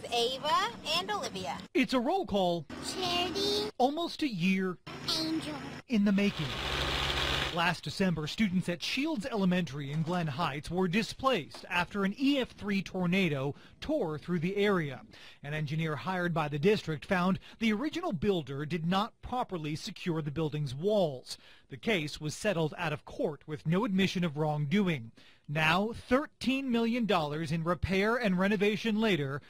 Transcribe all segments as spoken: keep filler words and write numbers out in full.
with Ava and Olivia. It's a roll call. Charity. Almost a year. Angel. In the making. Last December, students at Shields Elementary in Glen Heights were displaced after an E F three tornado tore through the area. An engineer hired by the district found the original builder did not properly secure the building's walls. The case was settled out of court with no admission of wrongdoing. Now, thirteen million dollars in repair and renovation later,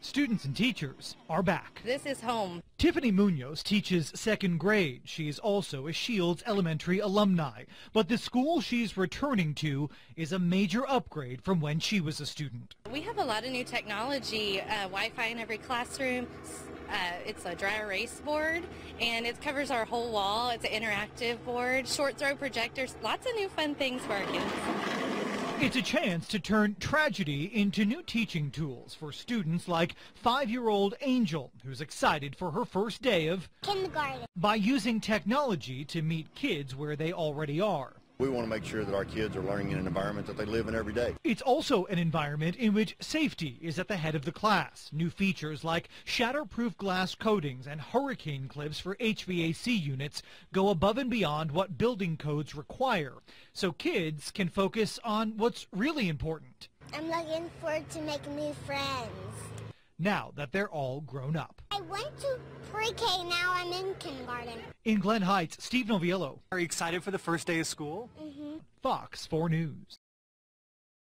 students and teachers are back. This is home. Tiffany Munoz teaches second grade. She is also a Shields Elementary alumni. But the school she's returning to is a major upgrade from when she was a student. We have a lot of new technology, uh, Wi-Fi in every classroom. Uh, it's a dry erase board, and it covers our whole wall. It's an interactive board, short throw projectors, lots of new fun things for our kids. It's a chance to turn tragedy into new teaching tools for students like five-year-old Angel, who's excited for her first day of kindergarten by using technology to meet kids where they already are. We want to make sure that our kids are learning in an environment that they live in every day. It's also an environment in which safety is at the head of the class. New features like shatterproof glass coatings and hurricane clips for H V A C units go above and beyond what building codes require, so kids can focus on what's really important. I'm looking forward to making new friends. Now that they're all grown up. I went to pre-K, now I'm in kindergarten. In Glen Heights, Steve Noviello. Are you excited for the first day of school? Mm-hmm. Fox four News.